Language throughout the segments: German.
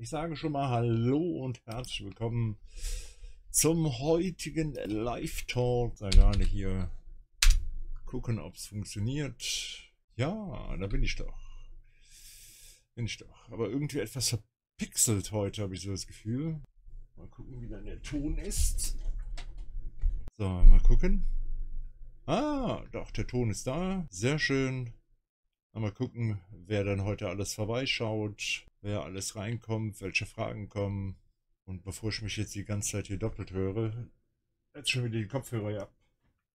Ich sage schon mal Hallo und herzlich willkommen zum heutigen Live-Talk. Da gerade hier gucken, ob es funktioniert. Ja, da bin ich doch. Aber irgendwie etwas verpixelt heute, habe ich so das Gefühl. Mal gucken, wie dann der Ton ist. So, mal gucken. Ah, doch, der Ton ist da. Sehr schön. Mal gucken, wer dann heute alles vorbeischaut, wer alles reinkommt, welche Fragen kommen. Und bevor ich mich jetzt die ganze Zeit hier doppelt höre, jetzt schon wieder die Kopfhörer, ja.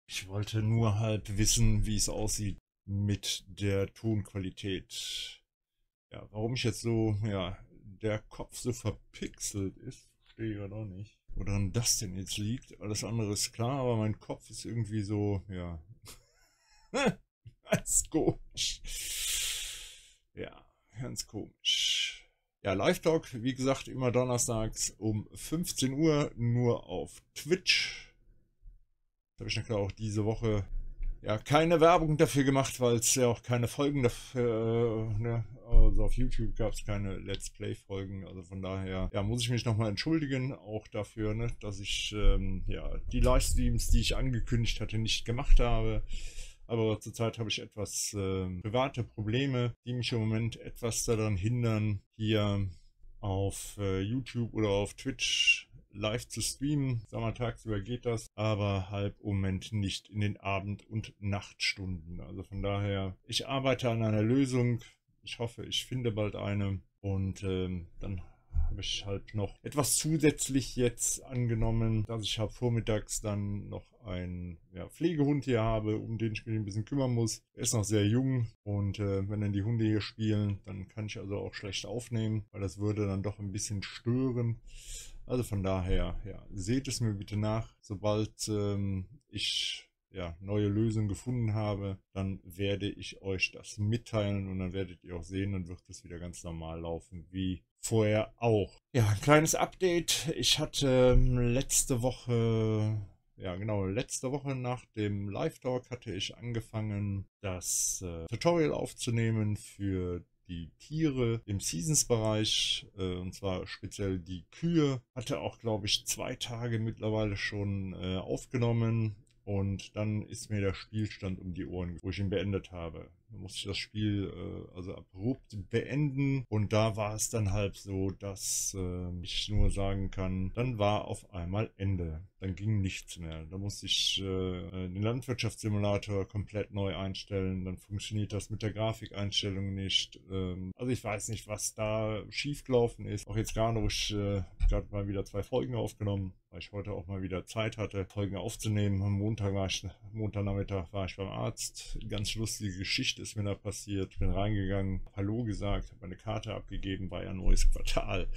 Ich wollte nur halt wissen, wie es aussieht mit der Tonqualität. Ja, warum ich jetzt so, ja, der Kopf so verpixelt ist, verstehe ich ja noch nicht. Woran das denn jetzt liegt? Alles andere ist klar, aber mein Kopf ist irgendwie so, ja. Ganz komisch. Ja, ganz komisch. Ja, Live-Talk, wie gesagt, immer donnerstags um 15 Uhr, nur auf Twitch. Da habe ich natürlich auch diese Woche ja keine Werbung dafür gemacht, weil es ja auch keine Folgen dafür, ne? Also auf YouTube gab es keine Let's Play-Folgen, also von daher ja, muss ich mich nochmal entschuldigen, auch dafür, ne, dass ich ja, die Livestreams, die ich angekündigt hatte, nicht gemacht habe. Aber zurzeit habe ich etwas private Probleme, die mich im Moment etwas daran hindern, hier auf YouTube oder auf Twitch live zu streamen. Sag mal, tagsüber geht das, aber halt im Moment nicht in den Abend- und Nachtstunden. Also von daher, ich arbeite an einer Lösung. Ich hoffe, ich finde bald eine. Und dann habe ich halt noch etwas zusätzlich jetzt angenommen, dass ich habe vormittags dann noch einen Pflegehund hier habe, um den ich mich ein bisschen kümmern muss. Er ist noch sehr jung und wenn dann die Hunde hier spielen, dann kann ich also auch schlecht aufnehmen, weil das würde dann doch ein bisschen stören. Also von daher, ja, seht es mir bitte nach. Sobald ich neue Lösungen gefunden habe, dann werde ich euch das mitteilen und dann werdet ihr auch sehen, dann wird es wieder ganz normal laufen, wie vorher auch. Ja, ein kleines Update. Ich hatte letzte Woche, letzte Woche nach dem Live-Talk hatte ich angefangen, das Tutorial aufzunehmen für die Tiere im Seasons-Bereich, und zwar speziell die Kühe. Hatte auch, glaube ich, 2 Tage mittlerweile schon aufgenommen. Und dann ist mir der Spielstand um die Ohren, wo ich ihn beendet habe. Da musste ich das Spiel also abrupt beenden. Und da war es dann halt so, dass ich nur sagen kann, dann war auf einmal Ende. Dann ging nichts mehr. Da musste ich den Landwirtschaftssimulator komplett neu einstellen. Dann funktioniert das mit der Grafikeinstellung nicht. Also ich weiß nicht, was da schiefgelaufen ist. Auch jetzt gerade, wo ich gerade mal wieder 2 Folgen aufgenommen habe, weil ich heute auch mal wieder Zeit hatte, Folgen aufzunehmen. Am Montagnachmittag war ich beim Arzt. Ganz lustige Geschichte ist mir da passiert. Bin reingegangen, Hallo gesagt, habe meine Karte abgegeben, war ja ein neues Quartal.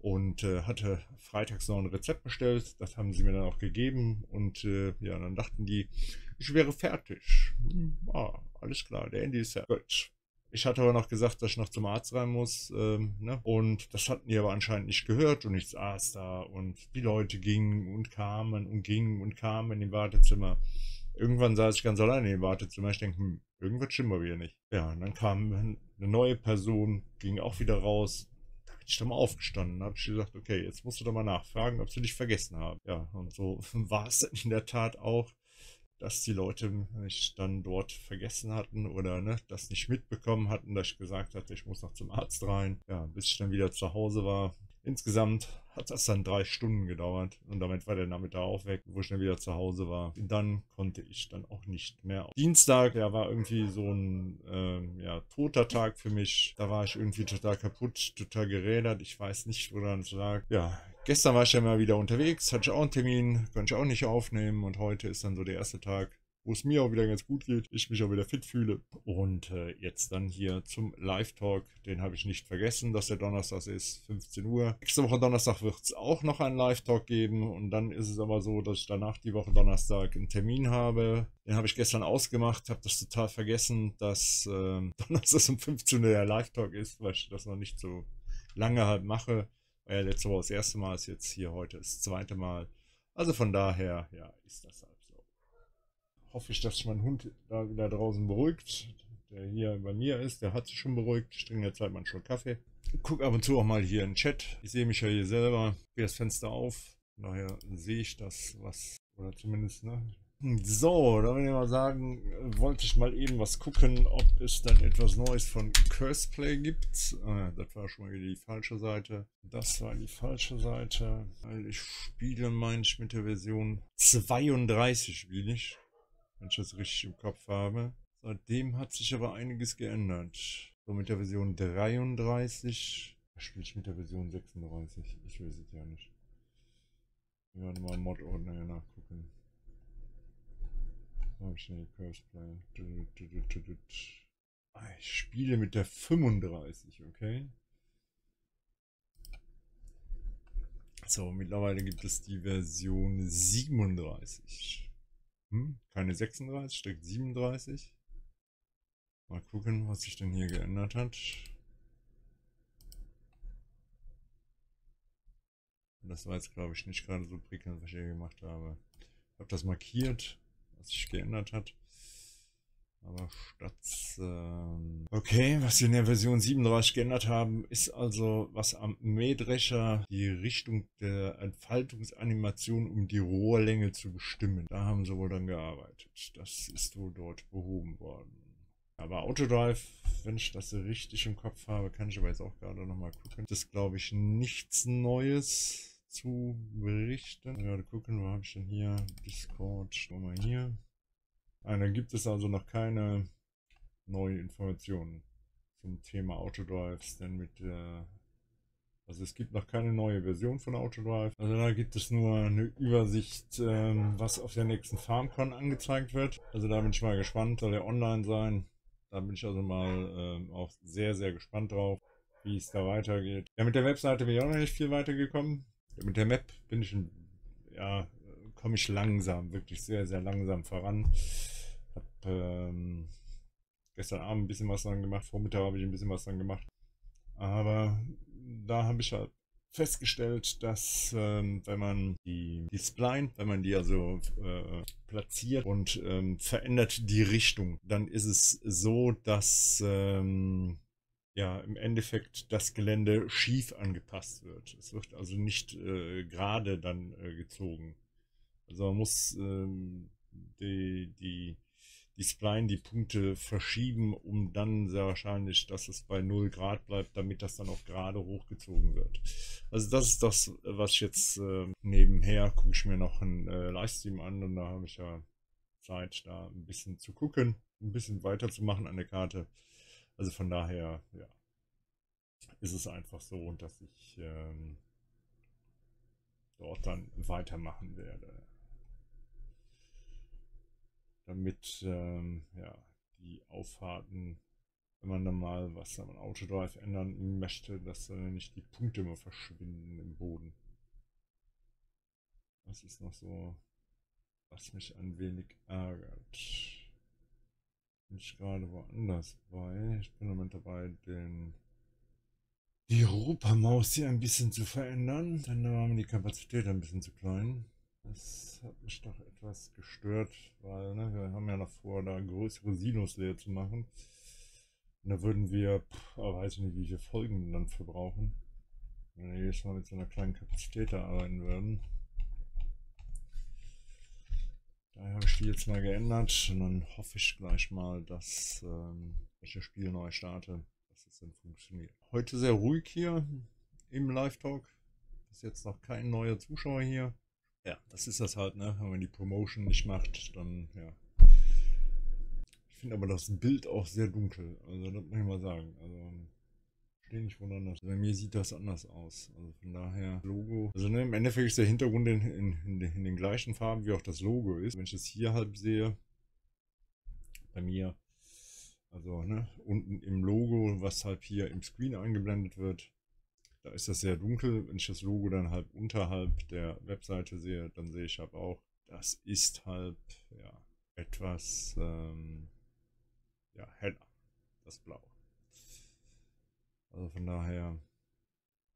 Und hatte freitags noch ein Rezept bestellt. Das haben sie mir dann auch gegeben. Und ja, dann dachten die, ich wäre fertig. Ah, alles klar, der Handy ist ja gut. Ich hatte aber noch gesagt, dass ich noch zum Arzt rein muss. Ne? Und das hatten die aber anscheinend nicht gehört. Und ich saß da und die Leute gingen und kamen und gingen und kamen in dem Wartezimmer. Irgendwann saß ich ganz alleine im Wartezimmer. Ich denke, irgendwas stimmt mal wieder nicht. Ja, und dann kam eine neue Person, ging auch wieder raus. Da bin ich dann mal aufgestanden. Da habe ich gesagt, okay, jetzt musst du doch mal nachfragen, ob sie dich vergessen haben. Ja, und so war es in der Tat auch, dass die Leute mich dann dort vergessen hatten oder ne, das nicht mitbekommen hatten, dass ich gesagt hatte, ich muss noch zum Arzt rein. Ja, bis ich dann wieder zu Hause war. Insgesamt hat das dann 3 Stunden gedauert und damit war der Nachmittag auch weg, wo ich dann wieder zu Hause war. Und dann konnte ich dann auch nicht mehr. Dienstag, ja, war irgendwie so ein toter Tag für mich. Da war ich irgendwie total kaputt, total gerädert. Ich weiß nicht, woran es lag. Ja, gestern war ich ja mal wieder unterwegs, hatte ich auch einen Termin, konnte ich auch nicht aufnehmen. Und heute ist dann so der erste Tag, wo es mir auch wieder ganz gut geht, ich mich auch wieder fit fühle. Und jetzt dann hier zum Live-Talk, den habe ich nicht vergessen, dass der Donnerstag ist, 15 Uhr. Nächste Woche Donnerstag wird es auch noch einen Live-Talk geben und dann ist es aber so, dass ich danach die Woche Donnerstag einen Termin habe. Den habe ich gestern ausgemacht, habe das total vergessen, dass Donnerstag um 15 Uhr der Live-Talk ist, weil ich das noch nicht so lange halt mache. Weil letzte Woche das erste Mal ist jetzt hier heute das zweite Mal. Also von daher, ja, ist das halt. Hoffe ich, dass sich mein Hund da wieder draußen beruhigt. Der hier bei mir ist, der hat sich schon beruhigt. Ich trinke jetzt halt mal einen Schluck Kaffee. gucke ab und zu auch mal hier in den Chat. Ich sehe mich ja hier selber, drehe das Fenster auf. Daher sehe ich das, was, oder zumindest, ne? So, da würde ich mal sagen, wollte ich mal eben was gucken, ob es dann etwas Neues von Curseplay gibt. Das war schon mal wieder die falsche Seite. Das war die falsche Seite. Weil ich spiele, meine ich, mit der Version 32 spiele ich, wenn ich das richtig im Kopf habe. Seitdem hat sich aber einiges geändert. So, mit der Version 33 spiele ich mit der Version 36. Ich weiß es ja nicht. Ich werde mal im Mod-Ordner hier nachgucken. Habe ich denn hier Curseplay? Ich spiele mit der 35, okay? So, mittlerweile gibt es die Version 37. Keine 36, direkt 37. Mal gucken, was sich denn hier geändert hat. Das war jetzt, glaube ich, nicht gerade so prickelnd, was ich hier gemacht habe. Ich habe das markiert, was sich geändert hat. Aber statt... okay, was wir in der Version 37 geändert haben, ist also, was am Mähdrescher die Richtung der Entfaltungsanimation, um die Rohrlänge zu bestimmen. Da haben sie wohl dann gearbeitet. Das ist wohl dort behoben worden. Aber Autodrive, wenn ich das richtig im Kopf habe, kann ich aber jetzt auch gerade nochmal gucken. Das ist, glaube ich, nichts Neues zu berichten. Gerade gucken, wo habe ich denn hier? Discord, schauen wir mal hier. Da gibt es also noch keine neuen Informationen zum Thema Autodrives, denn mit der... Also es gibt noch keine neue Version von Autodrive. Also da gibt es nur eine Übersicht, was auf der nächsten Farmcon angezeigt wird. Also da bin ich mal gespannt, soll ja online sein. Da bin ich also mal auch sehr, sehr gespannt drauf, wie es da weitergeht. Ja, mit der Webseite bin ich auch noch nicht viel weitergekommen. Ja, mit der Map bin ich, ja, komme ich langsam, wirklich sehr, sehr langsam voran. Hab gestern Abend ein bisschen was dran gemacht, Vormittag habe ich ein bisschen was dran gemacht. Aber da habe ich halt festgestellt, dass wenn man die Spline, wenn man die also platziert und verändert die Richtung, dann ist es so, dass ja im Endeffekt das Gelände schief angepasst wird. Es wird also nicht gerade dann gezogen. Also man muss die Spline, die Punkte verschieben, um dann sehr wahrscheinlich, dass es bei 0 Grad bleibt, damit das dann auch gerade hochgezogen wird. Also das ist das, was ich jetzt nebenher, gucke ich mir noch einen Livestream an und da habe ich ja Zeit, da ein bisschen zu gucken, ein bisschen weiterzumachen an der Karte. Also von daher, ja, ist es einfach so, dass ich dort dann weitermachen werde. Damit ja, die Auffahrten, wenn man dann mal was am Autodrive ändern möchte, dass dann nicht die Punkte immer verschwinden im Boden. Das ist noch so, was mich ein wenig ärgert. Bin ich gerade woanders bei. Ich bin im Moment dabei, die Europamaus hier ein bisschen zu verändern. Dann war mir die Kapazität ein bisschen zu klein. Das hat mich doch etwas gestört, weil ne, wir haben ja noch vor, da größere Silos leer zu machen. Und da würden wir, weiß nicht, wie viele Folgen dann verbrauchen, wenn wir jedes Mal mit so einer kleinen Kapazität da arbeiten würden. Daher habe ich die jetzt mal geändert und dann hoffe ich gleich mal, dass, wenn ich das Spiel neu starte, dass es dann funktioniert. Heute sehr ruhig hier im Live-Talk. Bis jetzt noch kein neuer Zuschauer hier. Ja, das ist das halt, ne? Wenn man die Promotion nicht macht, dann, ja. Ich finde aber das Bild auch sehr dunkel, also das muss ich mal sagen. Also, stehe nicht wundern, dass bei mir sieht das anders aus. Also von daher, Logo. Also ne, im Endeffekt ist der Hintergrund in den gleichen Farben, wie auch das Logo ist. Wenn ich das hier halb sehe, bei mir, also ne, unten im Logo, was halb hier im Screen eingeblendet wird, da ist das sehr dunkel. Wenn ich das Logo dann halb unterhalb der Webseite sehe, dann sehe ich halt auch, das ist halt ja, etwas ja, heller, das Blau. Also von daher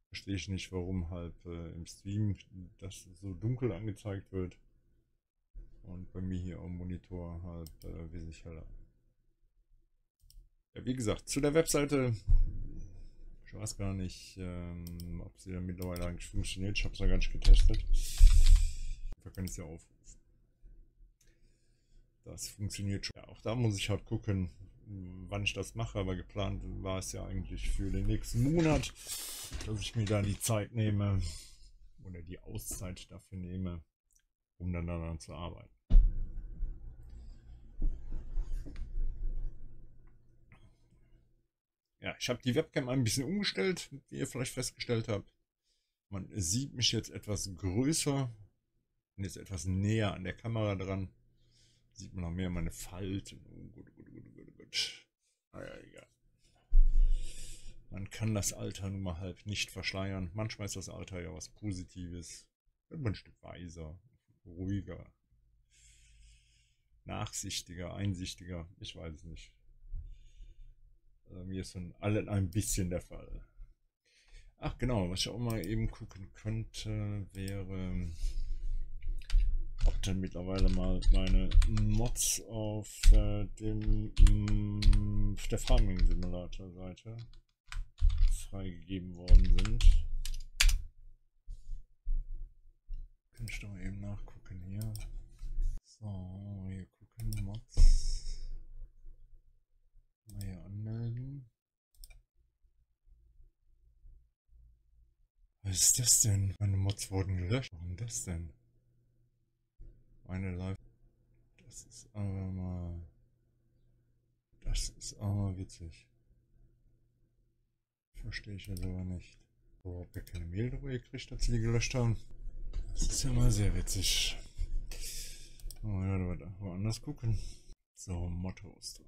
verstehe ich nicht, warum halt im Stream das so dunkel angezeigt wird und bei mir hier am Monitor halt wesentlich heller. Ja, wie gesagt, zu der Webseite Ich weiß gar nicht, ob sie dann mittlerweile eigentlich funktioniert. Ich habe es noch gar nicht getestet. Da kann ich es ja aufrufen. Das funktioniert schon. Ja, auch da muss ich halt gucken, wann ich das mache. Aber geplant war es ja eigentlich für den nächsten Monat, dass ich mir dann die Zeit nehme oder die Auszeit dafür nehme, um dann daran zu arbeiten. Ja, ich habe die Webcam ein bisschen umgestellt, wie ihr vielleicht festgestellt habt. Man sieht mich jetzt etwas größer und jetzt etwas näher an der Kamera dran. Sieht man noch mehr meine Falten. Oh, gut. Ah ja, egal. Man kann das Alter nun mal halb nicht verschleiern. Manchmal ist das Alter ja was Positives. Wird man ein Stück weiser, ruhiger, nachsichtiger, einsichtiger. Ich weiß es nicht. Mir ist von allen ein bisschen der Fall. Ach genau, was ich auch mal eben gucken könnte, wäre, ob dann mittlerweile mal meine Mods auf der Farming-Simulator-Seite freigegeben worden sind. Kann ich doch mal eben nachgucken hier. So, hier gucken, Mods. Mal hier anmelden. Was ist das denn? Meine Mods wurden gelöscht. Warum das denn? Meine Live. Das ist aber mal. Das ist aber mal witzig. Verstehe ich ja sogar nicht. Warum habt ihr keine Mail darüber gekriegt, dass sie die gelöscht haben? Das ist ja mal sehr witzig. Oh ja, da wird einfach anders gucken. So, Mottos da.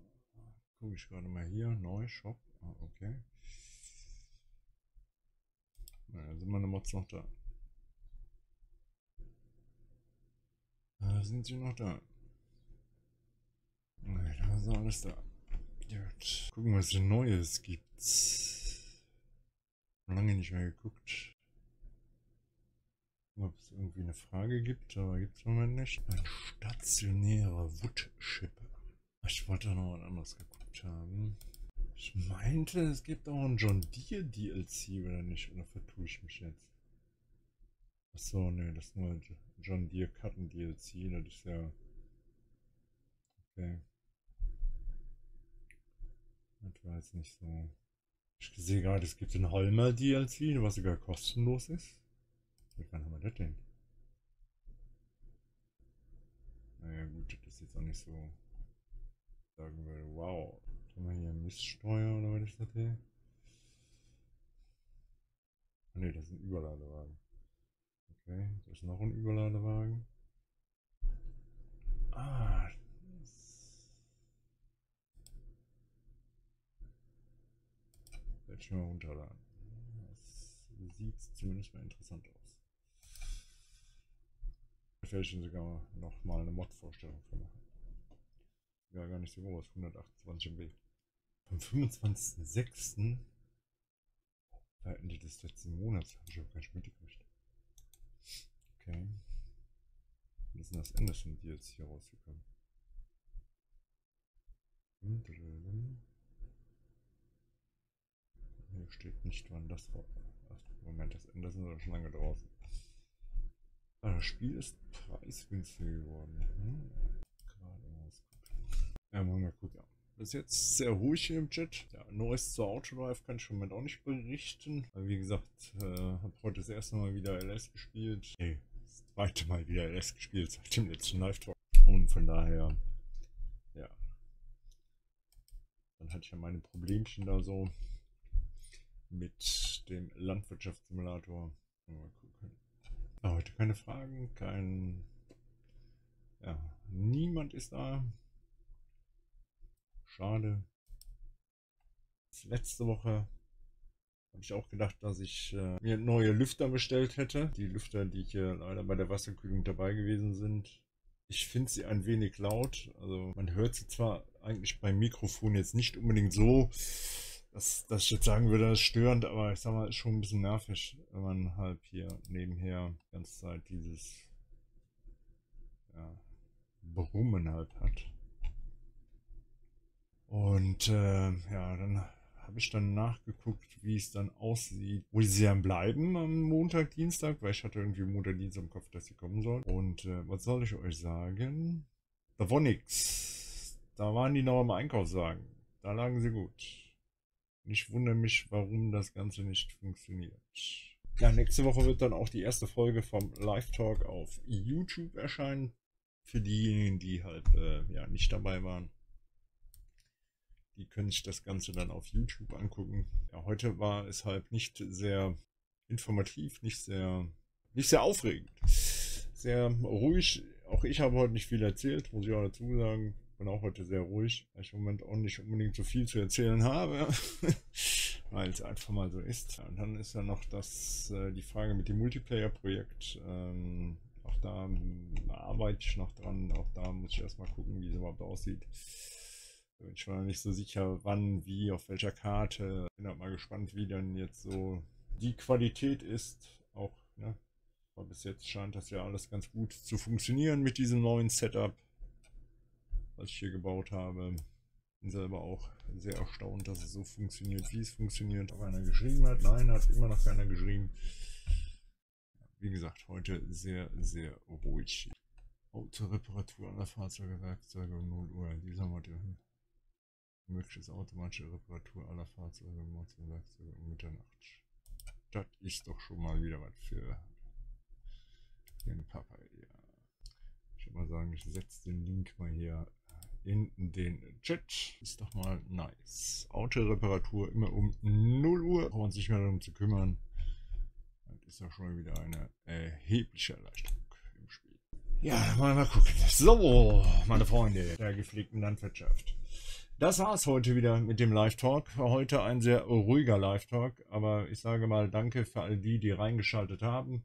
Gucke ich gerade mal hier, neu, Shop, ah, okay. Naja, sind meine Mods noch da? Sind sie noch da? Okay, da ist alles da. Gut. Gucken, was es Neues gibt. Lange nicht mehr geguckt. Ob es irgendwie eine Frage gibt, aber gibt es im Moment nicht. Ein stationärer Woodchipper. Ich wollte doch noch was anderes geguckt haben. Ich meinte, es gibt auch einen John Deere DLC, oder nicht? Oder vertue ich mich jetzt? Achso, ne, das ist nur John Deere Cutten DLC, das ist ja... Okay. Das war jetzt nicht so... Ich sehe gerade, es gibt einen Holmer DLC, was sogar kostenlos ist. Wann haben wir das denn? Naja gut, das ist jetzt auch nicht so... Sagen würde, wow, haben wir hier Miststeuer oder was ist das hier? Ah ne, das ist ein Überladewagen. Okay, das ist noch ein Überladewagen. Ah, das... Werde ich mal runterladen. Das sieht zumindest mal interessant aus. Da werde ich Ihnen sogar nochmal eine Mod-Vorstellung für machen. Ja, gar nicht so groß, 128 MB. Vom 25.06. Da Ende des letzten Monats habe ich auch gar nicht mitgekriegt. Okay. Wie ist denn das Ende von dir jetzt hier rausgekommen? Hier steht nicht, wann das war. Ach, Moment, das Ende sind wir schon lange draußen. Das Spiel ist preisgünstiger geworden. Gerade was. Ja, machen wir gut, ja. Bis jetzt sehr ruhig hier im Chat. Ja, Neues zur Autodrive kann ich im Moment auch nicht berichten. Aber wie gesagt, habe heute das erste Mal wieder LS gespielt. Nee, das zweite Mal wieder LS gespielt seit dem letzten Live-Talk. Und von daher, ja. Dann hatte ich ja meine Problemchen da so mit dem Landwirtschaftssimulator. Mal gucken. Ja, heute keine Fragen, kein... Ja, niemand ist da. Schade. Letzte Woche habe ich auch gedacht, dass ich mir neue Lüfter bestellt hätte. Die Lüfter, die hier leider bei der Wasserkühlung dabei gewesen sind. Ich finde sie ein wenig laut. Also man hört sie zwar eigentlich beim Mikrofon jetzt nicht unbedingt so, dass ich jetzt sagen würde, das ist störend, aber ich sag mal, ist schon ein bisschen nervig, wenn man halt hier nebenher die ganze Zeit dieses ja, Brummen halt hat. Und ja, dann habe ich dann nachgeguckt, wie es dann aussieht, wo sie dann bleiben am Montag, Dienstag, weil ich hatte irgendwie Montag, Dienstag im Kopf, dass sie kommen sollen. Und was soll ich euch sagen? Da war nix. Da waren die noch im Einkaufswagen. Da lagen sie gut. Ich wundere mich, warum das Ganze nicht funktioniert. Ja, nächste Woche wird dann auch die erste Folge vom Live-Talk auf YouTube erscheinen. Für diejenigen, die halt ja, nicht dabei waren. Die können sich das Ganze dann auf YouTube angucken. Ja, heute war es halt nicht sehr informativ, nicht sehr aufregend. Sehr ruhig. Auch ich habe heute nicht viel erzählt, muss ich auch dazu sagen. Bin auch heute sehr ruhig, weil ich im Moment auch nicht unbedingt so viel zu erzählen habe, weil es einfach mal so ist. Ja, und dann ist ja noch das, die Frage mit dem Multiplayer-Projekt. Auch da arbeite ich noch dran, auch da muss ich erstmal gucken, wie es überhaupt aussieht. Ich war noch nicht so sicher, wann, wie, auf welcher Karte. Bin halt mal gespannt, wie dann jetzt so die Qualität ist. Auch, ne? Aber bis jetzt scheint das ja alles ganz gut zu funktionieren mit diesem neuen Setup, was ich hier gebaut habe. Bin selber auch sehr erstaunt, dass es so funktioniert, wie es funktioniert. Ob einer geschrieben hat? Nein, hat immer noch keiner geschrieben. Wie gesagt, heute sehr, sehr ruhig. Autoreparatur aller Fahrzeugwerkzeuge um 0 Uhr. Dieser Modell. Möglichst automatische Reparatur aller Fahrzeuge um 19 Werkzeuge um Mitternacht. Das ist doch schon mal wieder was für den Papa. Ja. Ich würde mal sagen, ich setze den Link mal hier in den Chat. Ist doch mal nice. Autoreparatur immer um 0 Uhr. Brauchen wir uns nicht mehr darum zu kümmern. Das ist doch schon wieder eine erhebliche Erleichterung im Spiel. Ja, wollen wir mal gucken. So, meine Freunde der gepflegten Landwirtschaft. Das war's heute wieder mit dem Live-Talk. Heute ein sehr ruhiger Live-Talk, aber ich sage mal danke für all die, die reingeschaltet haben.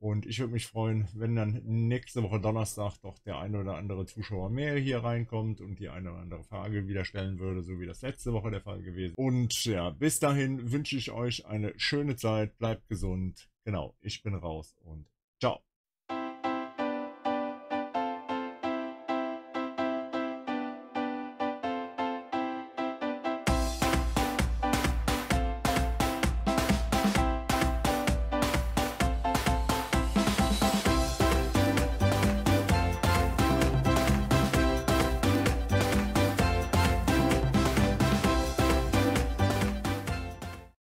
Und ich würde mich freuen, wenn dann nächste Woche Donnerstag doch der ein oder andere Zuschauer mehr hier reinkommt und die eine oder andere Frage wieder stellen würde, so wie das letzte Woche der Fall gewesen. Und ja, bis dahin wünsche ich euch eine schöne Zeit, bleibt gesund. Genau, ich bin raus und ciao.